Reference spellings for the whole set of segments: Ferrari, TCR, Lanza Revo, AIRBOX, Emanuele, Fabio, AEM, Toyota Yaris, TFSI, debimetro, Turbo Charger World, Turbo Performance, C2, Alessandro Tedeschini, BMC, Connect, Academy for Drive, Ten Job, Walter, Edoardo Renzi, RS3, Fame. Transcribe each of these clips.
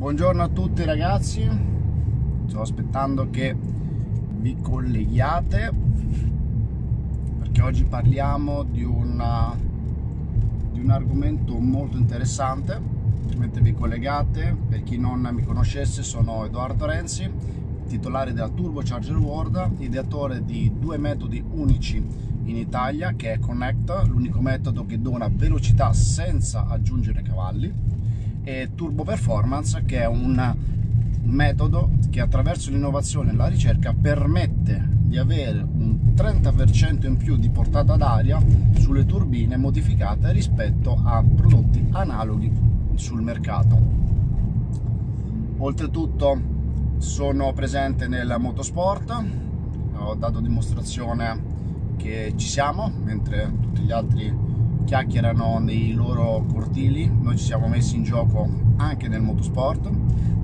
Buongiorno a tutti ragazzi, sto aspettando che vi colleghiate perché oggi parliamo di un argomento molto interessante. Mentre vi collegate, per chi non mi conoscesse, sono Edoardo Renzi, titolare della Turbo Charger World, ideatore di due metodi unici in Italia, che è Connect, l'unico metodo che dona velocità senza aggiungere cavalli, e Turbo Performance, che è un metodo che attraverso l'innovazione e la ricerca permette di avere un 30% in più di portata d'aria sulle turbine modificate rispetto a prodotti analoghi sul mercato. Oltretutto sono presente nel motorsport, ho dato dimostrazione che ci siamo, mentre tutti gli altri chiacchierano nei loro cortili. Noi ci siamo messi in gioco anche nel motorsport,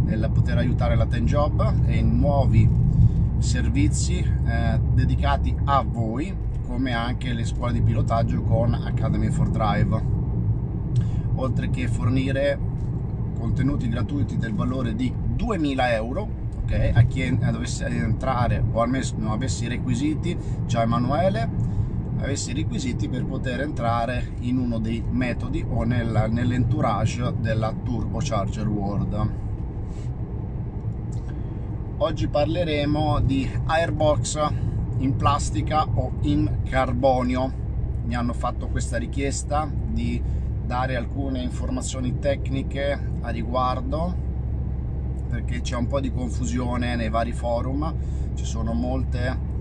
nel poter aiutare la Ten Job e in nuovi servizi dedicati a voi, come anche le scuole di pilotaggio con Academy for Drive, oltre che fornire contenuti gratuiti del valore di 2000 euro, okay, a chi dovesse entrare o almeno non avesse i requisiti. Ciao Emanuele, avessi i requisiti per poter entrare in uno dei metodi o nell'entourage della Turbo Charger World. Oggi parleremo di airbox in plastica o in carbonio. Mi hanno fatto questa richiesta di dare alcune informazioni tecniche a riguardo, perché c'è un po' di confusione nei vari forum, ci sono molte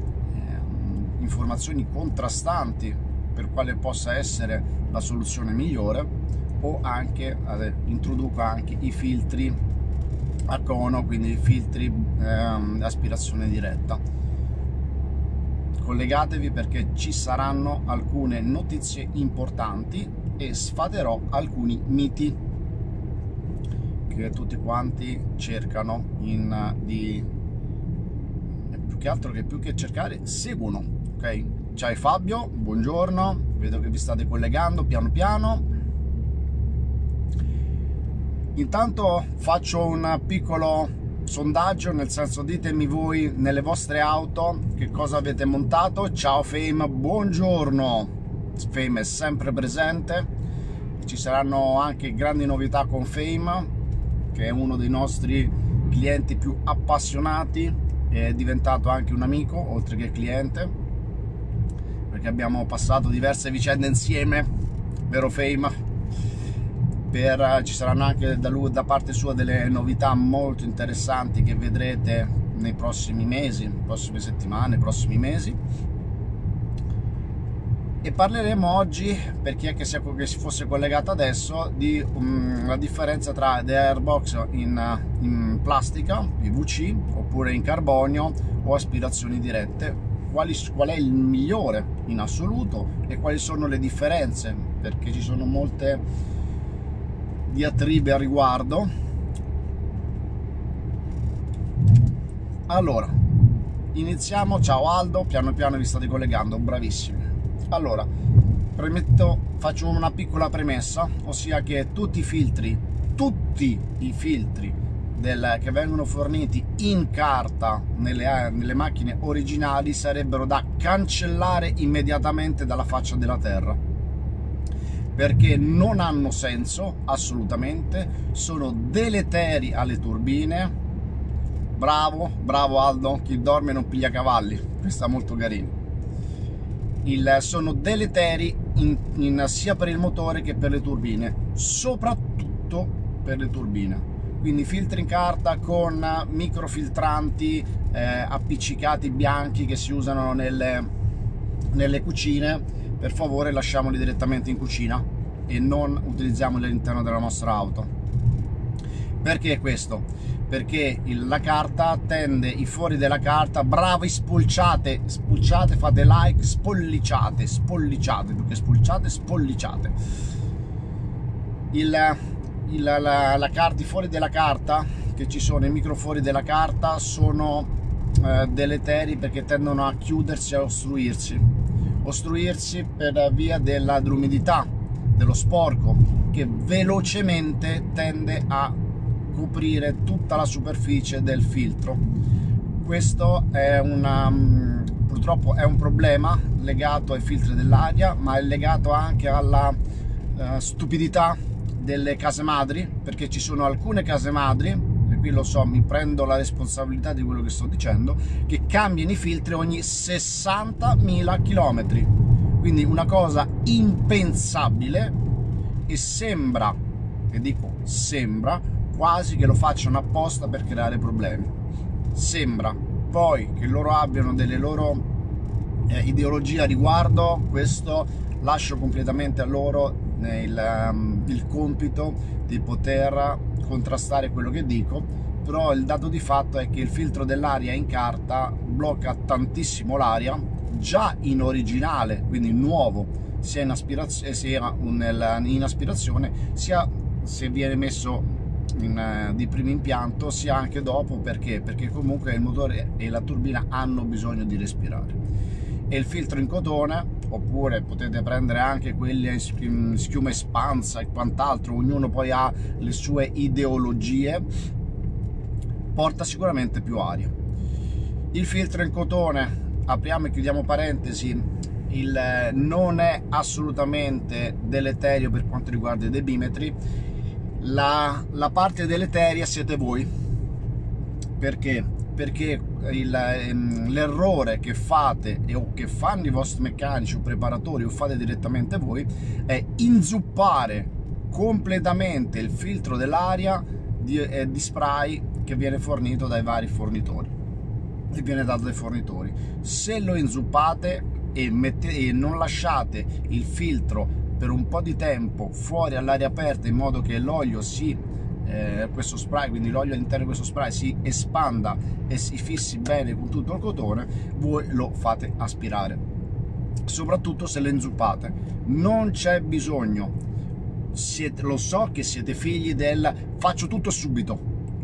informazioni contrastanti per quale possa essere la soluzione migliore, o anche introduco anche i filtri a cono, quindi i filtri aspirazione diretta. Collegatevi perché ci saranno alcune notizie importanti e sfaterò alcuni miti che tutti quanti cercano più che cercare seguono. Ok, ciao Fabio, buongiorno, vedo che vi state collegando piano piano. Intanto faccio un piccolo sondaggio, nel senso, ditemi voi nelle vostre auto che cosa avete montato. Ciao Fame, buongiorno, Fame è sempre presente. Ci saranno anche grandi novità con Fame, che è uno dei nostri clienti più appassionati, è diventato anche un amico oltre che cliente, perché abbiamo passato diverse vicende insieme, vero Fame? Ci saranno anche da parte sua delle novità molto interessanti che vedrete nei prossimi mesi, prossime settimane, prossimi mesi. E parleremo oggi, per chi è che si fosse collegato adesso, di la differenza tra le airbox in plastica, PVC, oppure in carbonio o aspirazioni dirette. Qual è il migliore in assoluto e quali sono le differenze, perché ci sono molte diatribe a riguardo. Allora iniziamo. Ciao Aldo, piano piano vi state collegando, bravissimi. Allora faccio una piccola premessa, ossia che tutti i filtri che vengono forniti in carta nelle macchine originali sarebbero da cancellare immediatamente dalla faccia della terra, perché non hanno senso assolutamente, sono deleteri alle turbine. Bravo Aldo, chi dorme non piglia cavalli, questa è molto carina. Sono deleteri sia per il motore che per le turbine, soprattutto per le turbine. Quindi filtri in carta con microfiltranti appiccicati bianchi che si usano nelle cucine, per favore lasciamoli direttamente in cucina e non utilizziamoli all'interno della nostra auto. Perché questo? Perché la carta tende, i fori della carta, bravi, spulciate, fate like, spolliciate, più che spulciate, spolliciate. I fori della carta, che ci sono i microfori della carta, sono deleteri perché tendono a chiudersi e a ostruirsi per via dell'umidità, dello sporco, che velocemente tende a coprire tutta la superficie del filtro. Questo è purtroppo è un problema legato ai filtri dell'aria, ma è legato anche alla stupidità delle case madri, perché ci sono alcune case madri, e qui lo so, mi prendo la responsabilità di quello che sto dicendo, che cambiano i filtri ogni 60.000 km, quindi una cosa impensabile, e sembra, e dico sembra, quasi che lo facciano apposta per creare problemi. Sembra poi che loro abbiano delle loro ideologie a riguardo, questo lascio completamente a loro il compito di poter contrastare quello che dico, però il dato di fatto è che il filtro dell'aria in carta blocca tantissimo l'aria, già in originale, quindi nuovo, sia in aspirazione, sia se viene messo di primo impianto, sia anche dopo, perché comunque il motore e la turbina hanno bisogno di respirare. E il filtro in cotone, oppure potete prendere anche quelli in schiuma espansa e quant'altro, ognuno poi ha le sue ideologie, porta sicuramente più aria. Il filtro in cotone, apriamo e chiudiamo parentesi, non è assolutamente deleterio per quanto riguarda i debimetri. La parte deleteria siete voi, perché l'errore che fate o che fanno i vostri meccanici o preparatori, o fate direttamente voi, è inzuppare completamente il filtro dell'aria di spray che viene fornito dai vari fornitori, che viene dato dai fornitori. Se lo inzuppate e non lasciate il filtro per un po' di tempo fuori all'aria aperta, in modo che l'olio l'olio all'interno di questo spray si espanda e si fissi bene con tutto il cotone, voi lo fate aspirare, soprattutto se lo inzuppate. Non c'è bisogno, lo so che siete figli del faccio tutto subito,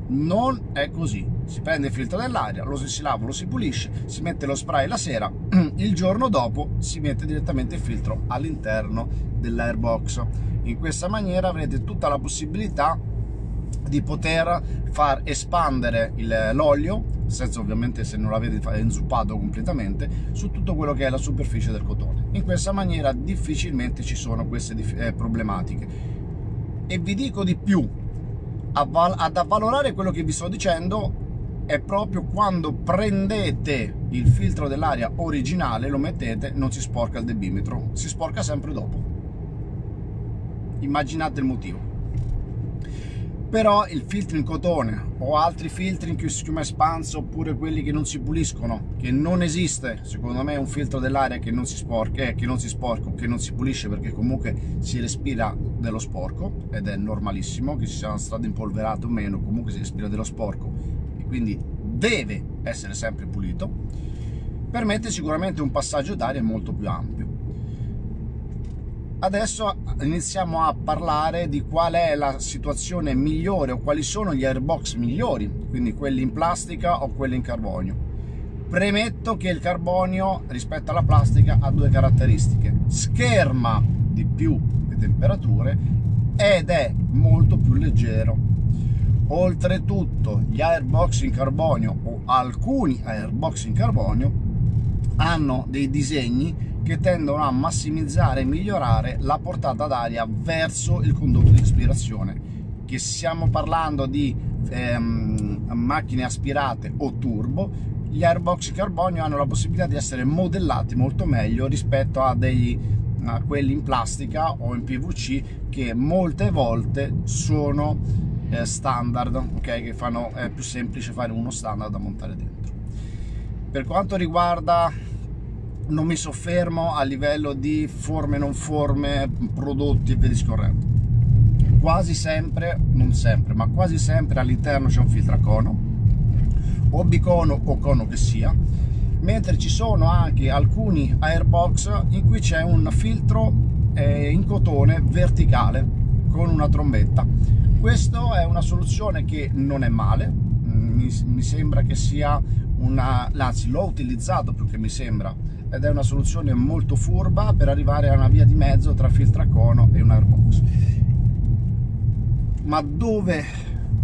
non è così. Si prende il filtro dell'aria, lo si lava, lo si pulisce, si mette lo spray la sera, il giorno dopo si mette direttamente il filtro all'interno dell'airbox. In questa maniera avrete tutta la possibilità di poter far espandere l'olio, nel senso, ovviamente, se non l'avete inzuppato completamente, su tutto quello che è la superficie del cotone. In questa maniera difficilmente ci sono queste problematiche. E vi dico di più, ad avvalorare quello che vi sto dicendo è proprio quando prendete il filtro dell'aria originale, lo mettete, non si sporca il debimetro, si sporca sempre dopo. Immaginate il motivo. Però il filtro in cotone o altri filtri in schiuma espansa, oppure quelli che non si puliscono, che non esiste secondo me un filtro dell'aria che non si sporca, che non si pulisce, perché comunque si respira dello sporco ed è normalissimo che ci sia una strada impolverata o meno, comunque si respira dello sporco e quindi deve essere sempre pulito. Permette sicuramente un passaggio d'aria molto più ampio. Adesso iniziamo a parlare di qual è la situazione migliore o quali sono gli airbox migliori, quindi quelli in plastica o quelli in carbonio. Premetto che il carbonio rispetto alla plastica ha due caratteristiche: scherma di più le temperature ed è molto più leggero. Oltretutto gli airbox in carbonio, o alcuni airbox in carbonio, hanno dei disegni che tendono a massimizzare e migliorare la portata d'aria verso il condotto di aspirazione, che stiamo parlando di macchine aspirate o turbo. Gli airbox in carbonio hanno la possibilità di essere modellati molto meglio rispetto a quelli in plastica o in PVC, che molte volte sono standard, okay? Che è più semplice fare uno standard da montare dentro. Per quanto riguarda, non mi soffermo a livello di forme, non forme, prodotti e via discorrendo. Quasi sempre, non sempre, ma quasi sempre all'interno c'è un filtro a cono, o bicono o cono che sia, mentre ci sono anche alcuni airbox in cui c'è un filtro in cotone verticale con una trombetta. Questa è una soluzione che non è male, mi sembra che sia anzi l'ho utilizzato più che mi sembra, ed è una soluzione molto furba per arrivare a una via di mezzo tra filtracono e un airbox. Ma dove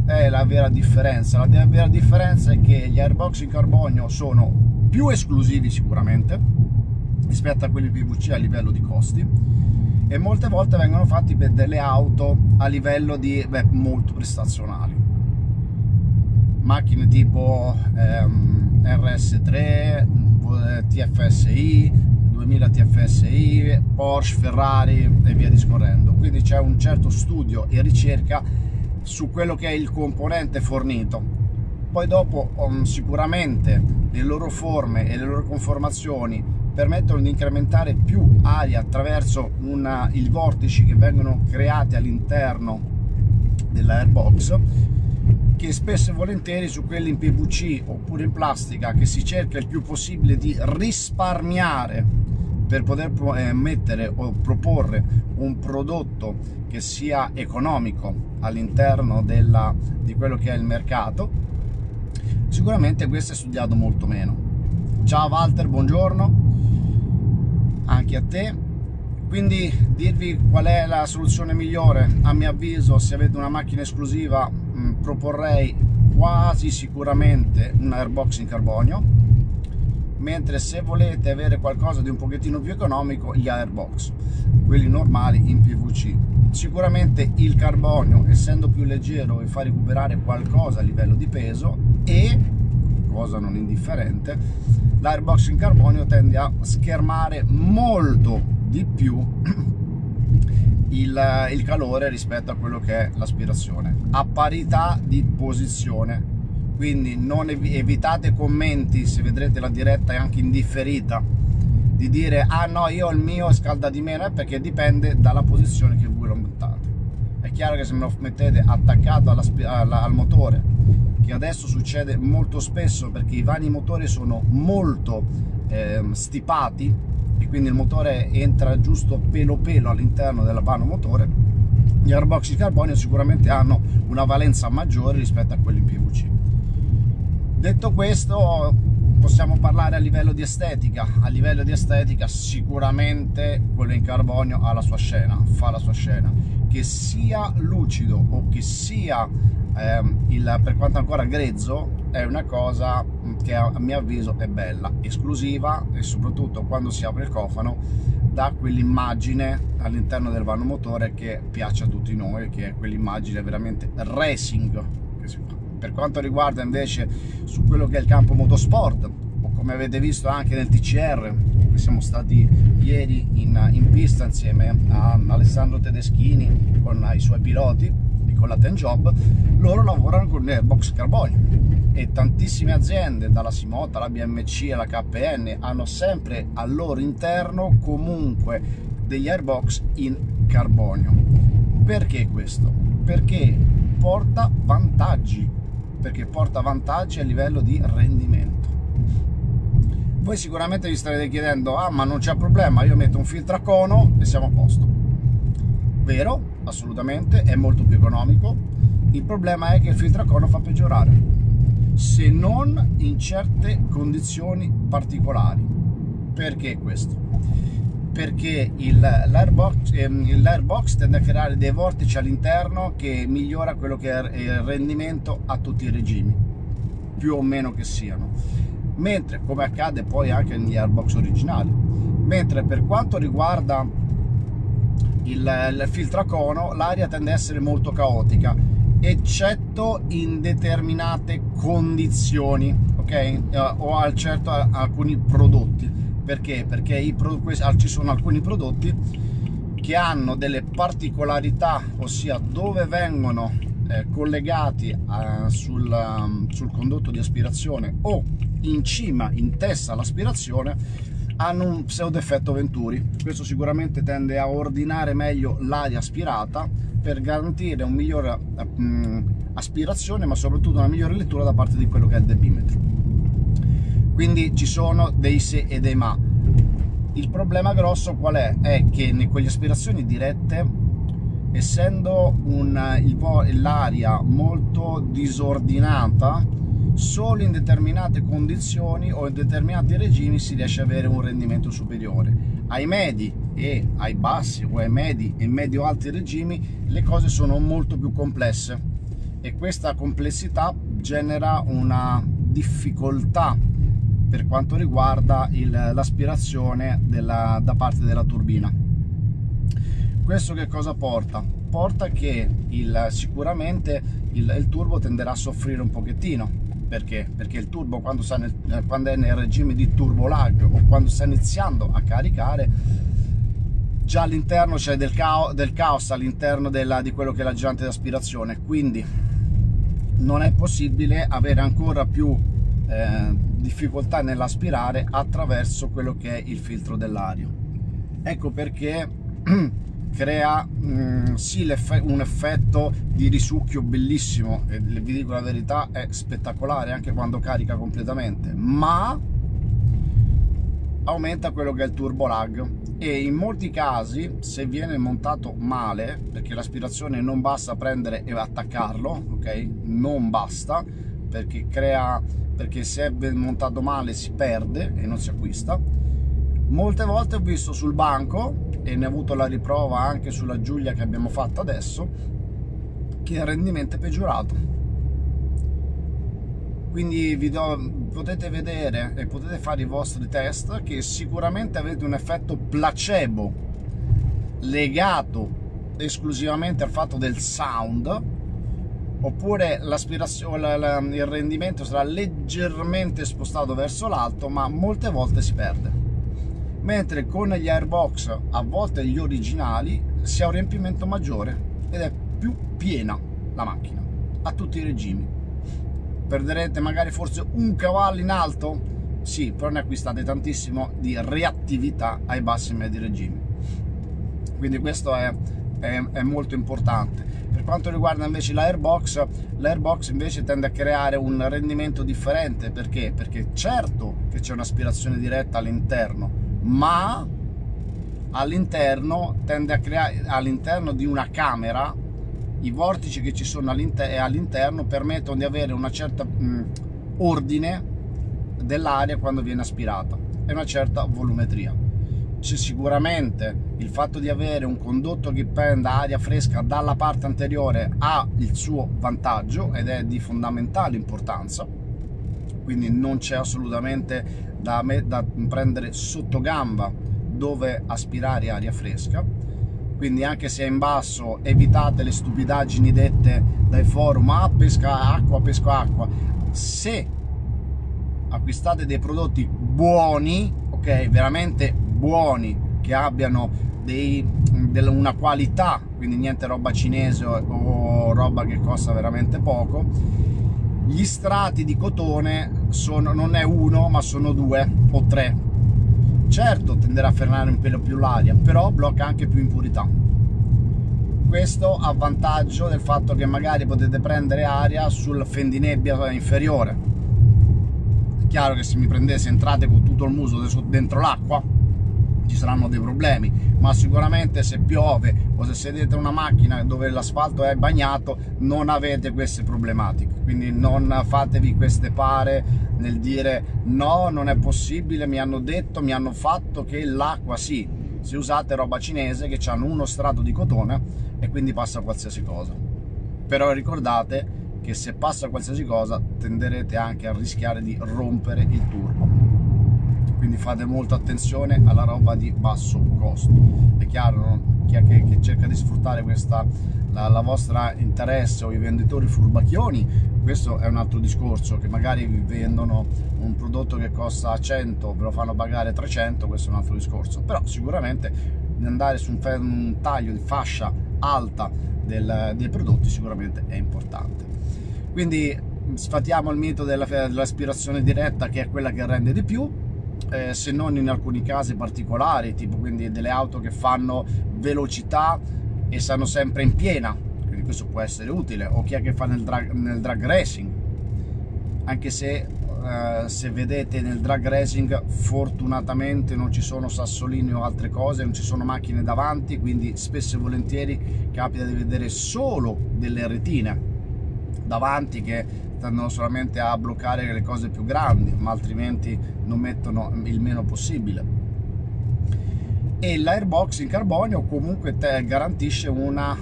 è la vera differenza. La vera differenza è che gli airbox in carbonio sono più esclusivi sicuramente rispetto a quelli PVC a livello di costi, e molte volte vengono fatti per delle auto a livello di molto prestazionali, macchine tipo RS3, TFSI, 2000 TFSI, Porsche, Ferrari e via discorrendo. Quindi c'è un certo studio e ricerca su quello che è il componente fornito. Poi dopo sicuramente le loro forme e le loro conformazioni permettono di incrementare più aria attraverso i vortici che vengono creati all'interno dell'airbox, che spesso e volentieri su quelli in PVC oppure in plastica, che si cerca il più possibile di risparmiare per poter mettere o proporre un prodotto che sia economico all'interno di quello che è il mercato, sicuramente questo è studiato molto meno. Ciao Walter, buongiorno anche a te. Quindi dirvi qual è la soluzione migliore, a mio avviso, se avete una macchina esclusiva proporrei quasi sicuramente un airbox in carbonio, mentre se volete avere qualcosa di un pochettino più economico, gli airbox, quelli normali in PVC. Sicuramente il carbonio, essendo più leggero, vi fa recuperare qualcosa a livello di peso, e cosa non indifferente, l'airbox in carbonio tende a schermare molto di più il calore rispetto a quello che è l'aspirazione, a parità di posizione. Quindi non evitate commenti, se vedrete la diretta e anche in differita, di dire ah no, io il mio scalda di meno, perché dipende dalla posizione che voi lo montate. È chiaro che se me lo mettete attaccato al motore, che adesso succede molto spesso perché i vani motori sono molto stipati e quindi il motore entra giusto pelo pelo all'interno del vano motore, gli airbox di carbonio sicuramente hanno una valenza maggiore rispetto a quelli in PVC. Detto questo, possiamo parlare a livello di estetica. A livello di estetica sicuramente quello in carbonio ha la sua scena, fa la sua scena, che sia lucido o che sia per quanto ancora grezzo, è una cosa che a mio avviso è bella, esclusiva, e soprattutto quando si apre il cofano dà quell'immagine all'interno del vano motore che piace a tutti noi, che è quell'immagine veramente racing. Per quanto riguarda invece su quello che è il campo motorsport, o come avete visto anche nel TCR, che siamo stati ieri in pista insieme a Alessandro Tedeschini con i suoi piloti, con la Ten Job, loro lavorano con l'airbox carbonio, e tantissime aziende, dalla Simota alla BMC alla KPN, hanno sempre al loro interno comunque degli airbox in carbonio. Perché questo? Perché porta vantaggi, perché porta vantaggi a livello di rendimento. Voi sicuramente vi starete chiedendo ah ma non c'è problema, io metto un filtro a cono e siamo a posto. Vero? Assolutamente, è molto più economico. Il problema è che il filtro a cono fa peggiorare, se non in certe condizioni particolari. Perché questo? Perché l'airbox tende a creare dei vortici all'interno che migliora quello che è il rendimento a tutti i regimi, più o meno che siano, mentre come accade poi anche negli airbox originali. Mentre per quanto riguarda il filtro a cono, l'aria tende a essere molto caotica, eccetto in determinate condizioni, ok? O al certo alcuni prodotti. Perché? Perché ci sono alcuni prodotti che hanno delle particolarità, ossia dove vengono collegati sul condotto di aspirazione o in cima, in testa all'aspirazione, hanno un pseudo effetto Venturi. Questo sicuramente tende a ordinare meglio l'aria aspirata per garantire una migliore aspirazione, ma soprattutto una migliore lettura da parte di quello che è il debimetro. Quindi ci sono dei se e dei ma. Il problema grosso qual è? È che in quelle aspirazioni dirette, essendo l'aria molto disordinata, solo in determinate condizioni o in determinati regimi si riesce ad avere un rendimento superiore. Ai medi e ai bassi, o ai medi e medio-alti regimi, le cose sono molto più complesse, e questa complessità genera una difficoltà per quanto riguarda l'aspirazione da parte della turbina. Questo che cosa porta? Porta che sicuramente il turbo tenderà a soffrire un pochettino. Perché? Perché il turbo quando è nel regime di turbolag o quando sta iniziando a caricare, già all'interno c'è del caos all'interno di quello che è la girante d'aspirazione, quindi non è possibile avere ancora più difficoltà nell'aspirare attraverso quello che è il filtro dell'aria. Ecco perché crea sì un effetto di risucchio bellissimo, e vi dico la verità, è spettacolare anche quando carica completamente, ma aumenta quello che è il turbo lag, e in molti casi, se viene montato male, perché l'aspirazione non basta prendere e attaccarlo, ok? Non basta, perché se è montato male si perde e non si acquista. Molte volte ho visto sul banco, e ne ho avuto la riprova anche sulla Giulia che abbiamo fatto adesso, che il rendimento è peggiorato. Quindi potete vedere e potete fare i vostri test che sicuramente avete un effetto placebo legato esclusivamente al fatto del sound, oppure il rendimento sarà leggermente spostato verso l'alto, ma molte volte si perde. Mentre con gli airbox, a volte gli originali, si ha un riempimento maggiore ed è più piena la macchina a tutti i regimi. Perderete magari forse un cavallo in alto, sì, però ne acquistate tantissimo di reattività ai bassi e medi regimi. Quindi questo è molto importante. Per quanto riguarda invece l'airbox invece tende a creare un rendimento differente. Perché? Perché certo che c'è un'aspirazione diretta all'interno, ma all'interno tende a creare, all'interno di una camera, i vortici che ci sono all'interno permettono di avere una certa ordine dell'aria quando viene aspirata e una certa volumetria. C'è sicuramente il fatto di avere un condotto che prenda aria fresca dalla parte anteriore, ha il suo vantaggio ed è di fondamentale importanza, quindi non c'è assolutamente da prendere sotto gamba dove aspirare aria fresca. Quindi anche se è in basso, evitate le stupidaggini dette dai forum: ah, pesca acqua, pesca acqua. Se acquistate dei prodotti buoni, ok, veramente buoni, che abbiano una qualità, quindi niente roba cinese o roba che costa veramente poco, gli strati di cotone non è uno, ma sono due o tre. Certo, tenderà a frenare un pelo più l'aria, però blocca anche più impurità. Questo a vantaggio del fatto che magari potete prendere aria sul fendinebbia inferiore. È chiaro che se mi entrate con tutto il muso dentro l'acqua, ci saranno dei problemi, ma sicuramente se piove o se sedete in una macchina dove l'asfalto è bagnato non avete queste problematiche. Quindi non fatevi queste pare nel dire no, non è possibile, mi hanno detto, mi hanno fatto che l'acqua sì. Se usate roba cinese che hanno uno strato di cotone e quindi passa qualsiasi cosa, però ricordate che se passa qualsiasi cosa tenderete anche a rischiare di rompere il turbo. Quindi fate molta attenzione alla roba di basso costo. È chiaro che cerca di sfruttare la vostra interesse, o i venditori furbacchioni, questo è un altro discorso, che magari vi vendono un prodotto che costa 100, ve lo fanno pagare 300, questo è un altro discorso. Però sicuramente andare su un taglio di fascia alta dei prodotti sicuramente è importante. Quindi sfatiamo il mito dell'aspirazione diretta, che è quella che rende di più, se non in alcuni casi particolari, tipo quindi delle auto che fanno velocità e stanno sempre in piena, quindi questo può essere utile, o chi è che fa nel drag racing, anche se vedete nel drag racing fortunatamente non ci sono sassolini o altre cose, non ci sono macchine davanti, quindi spesso e volentieri capita di vedere solo delle retine davanti che stanno solamente a bloccare le cose più grandi, ma altrimenti non mettono il meno possibile. E l'airbox in carbonio comunque garantisce una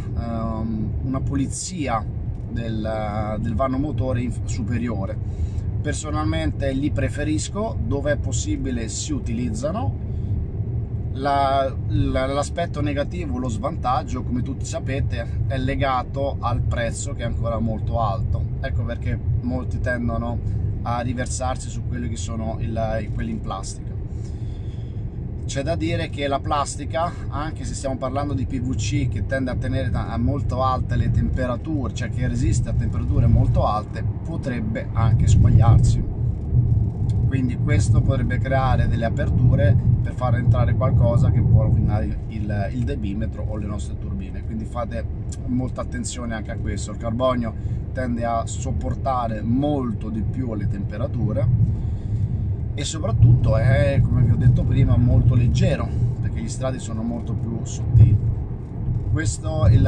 pulizia del vano motore superiore. Personalmente li preferisco, dove è possibile si utilizzano. L'aspetto negativo, lo svantaggio, come tutti sapete, è legato al prezzo, che è ancora molto alto. Ecco perché molti tendono a riversarsi su quelli che sono quelli in plastica. C'è da dire che la plastica, anche se stiamo parlando di PVC che tende a tenere a molto alte le temperature, cioè che resiste a temperature molto alte, potrebbe anche squagliarsi. Quindi questo potrebbe creare delle aperture per far entrare qualcosa che può rovinare il debimetro o le nostre turbine. Quindi fate molta attenzione anche a questo. Il carbonio tende a sopportare molto di più le temperature e soprattutto è, come vi ho detto prima, molto leggero, perché gli strati sono molto più sottili. Questo è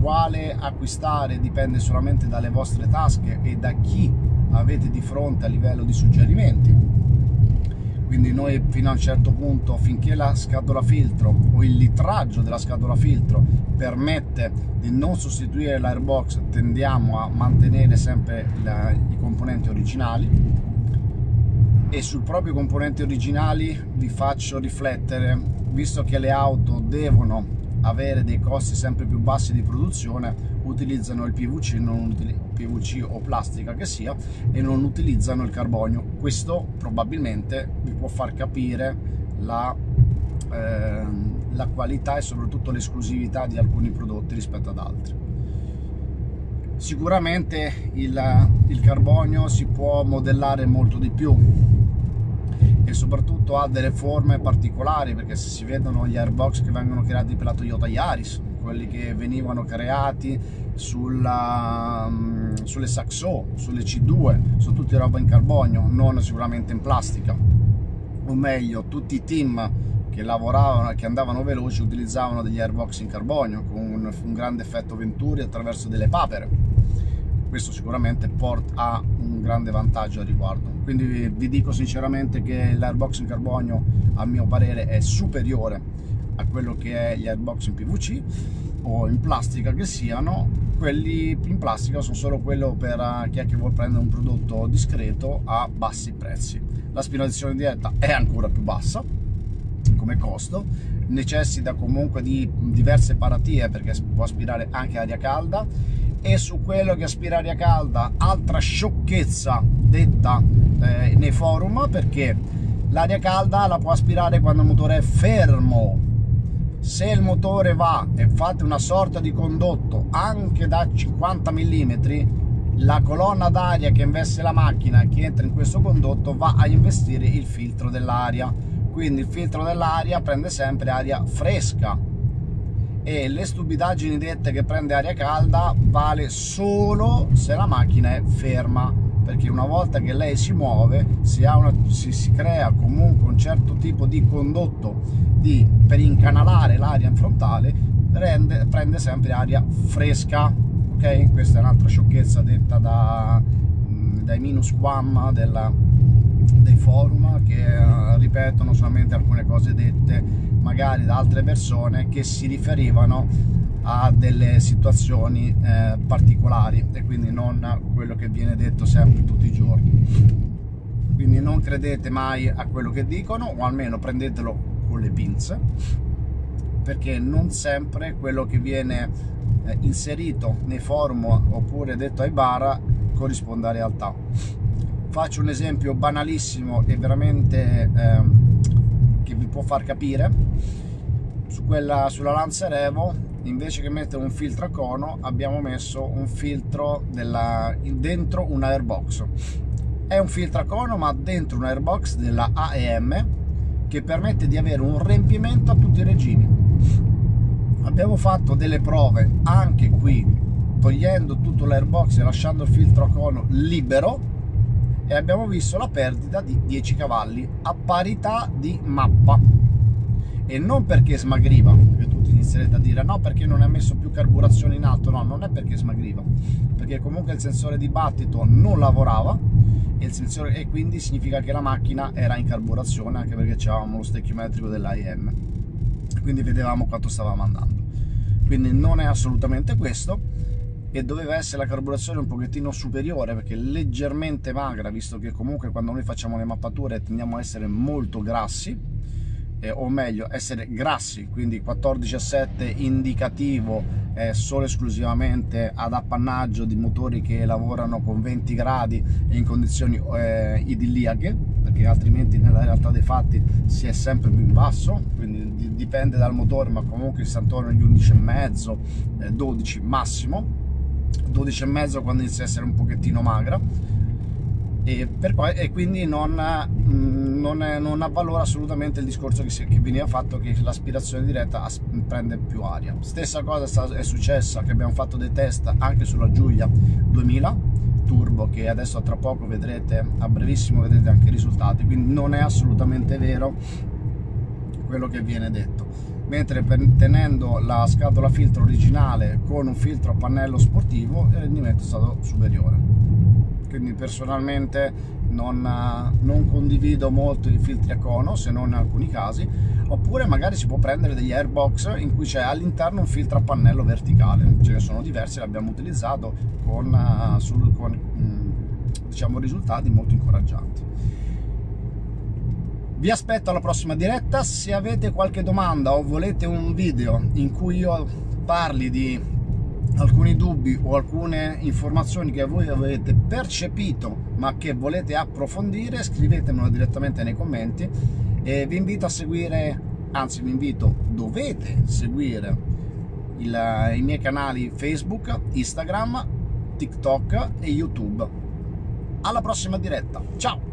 quale acquistare dipende solamente dalle vostre tasche e da chi avete di fronte a livello di suggerimenti. Quindi noi, fino a un certo punto, finché la scatola filtro o il litraggio della scatola filtro permette di non sostituire l'airbox, tendiamo a mantenere sempre i componenti originali. E sui propri componenti originali vi faccio riflettere, visto che le auto devono avere dei costi sempre più bassi di produzione, utilizzano il PVC, PVC o plastica che sia, e non utilizzano il carbonio. Questo probabilmente vi può far capire la qualità e soprattutto l'esclusività di alcuni prodotti rispetto ad altri. Sicuramente il carbonio si può modellare molto di più e soprattutto ha delle forme particolari, perché se si vedono gli airbox che vengono creati per la Toyota Yaris, quelli che venivano creati sulle Saxo, sulle C2, sono tutte roba in carbonio, non sicuramente in plastica. O meglio, tutti i team che lavoravano e che andavano veloci utilizzavano degli airbox in carbonio con un grande effetto Venturi attraverso delle papere. Questo sicuramente porta un grande vantaggio al riguardo. Quindi vi dico sinceramente che l'airbox in carbonio, a mio parere, è superiore a quello che è gli airbox in PVC o in plastica che siano. Quelli in plastica sono solo quello per chi è che vuol prendere un prodotto discreto a bassi prezzi. La spinazione diretta è ancora più bassa come costo, necessita comunque di diverse paratie perché può aspirare anche aria calda, e su quello che aspira aria calda, altra sciocchezza detta nei forum, perché l'aria calda la può aspirare quando il motore è fermo. Se il motore va e fate una sorta di condotto anche da 50 mm, la colonna d'aria che investe la macchina, che entra in questo condotto, va a investire il filtro dell'aria. Quindi il filtro dell'aria prende sempre aria fresca, e le stupidaggini dette che prende aria calda vale solo se la macchina è ferma, perché una volta che lei si muove si crea comunque un certo tipo di condotto per incanalare l'aria frontale, prende sempre aria fresca, ok? Questa è un'altra sciocchezza detta dai minus quam dei forum, che ripetono solamente alcune cose dette magari da altre persone che si riferivano a delle situazioni particolari, e quindi non quello che viene detto sempre tutti i giorni. Quindi non credete mai a quello che dicono, o almeno prendetelo con le pinze, perché non sempre quello che viene inserito nei forum oppure detto ai bar corrisponde a realtà. Faccio un esempio banalissimo e veramente che vi può far capire. Sulla Lanza Revo, invece che mettere un filtro a cono, abbiamo messo un filtro dentro un airbox. È un filtro a cono ma dentro un airbox della AEM, che permette di avere un riempimento a tutti i regimi. Abbiamo fatto delle prove anche qui, togliendo tutto l'airbox e lasciando il filtro a cono libero, e abbiamo visto la perdita di 10 cavalli a parità di mappa. E non perché smagriva, perché tutti inizierete a dire no perché non ha messo più carburazione in alto. No, non è perché smagriva, perché comunque il sensore di battito non lavorava, e quindi significa che la macchina era in carburazione, anche perché c'avevamo lo stechiometrico dell'AEM, quindi vedevamo quanto stavamo andando. Quindi non è assolutamente questo. che doveva essere la carburazione un pochettino superiore, perché leggermente magra, visto che comunque quando noi facciamo le mappature tendiamo a essere molto grassi, o meglio essere grassi, quindi 14,7 indicativo solo esclusivamente ad appannaggio di motori che lavorano con 20 gradi e in condizioni idilliache, perché altrimenti nella realtà dei fatti si è sempre più in basso, quindi dipende dal motore, ma comunque si sta intorno agli 11,5 12 massimo, 12,5 quando inizia a essere un pochettino magra, e quindi non avvalora assolutamente il discorso che veniva fatto, che l'aspirazione diretta prende più aria. Stessa cosa è successa, che abbiamo fatto dei test anche sulla Giulia 2000 Turbo, che adesso tra poco vedrete, a brevissimo vedrete anche i risultati, quindi non è assolutamente vero quello che viene detto. Mentre tenendo la scatola filtro originale con un filtro a pannello sportivo il rendimento è stato superiore. Quindi personalmente non condivido molto i filtri a cono, se non in alcuni casi, oppure magari si può prendere degli airbox in cui c'è all'interno un filtro a pannello verticale, ce ne sono diversi, l'abbiamo utilizzato con diciamo risultati molto incoraggianti. Vi aspetto alla prossima diretta. Se avete qualche domanda o volete un video in cui io parli di alcuni dubbi o alcune informazioni che voi avete percepito ma che volete approfondire, scrivetemelo direttamente nei commenti, e vi invito a seguire, anzi vi invito, dovete seguire i miei canali Facebook, Instagram, TikTok e YouTube. Alla prossima diretta, ciao!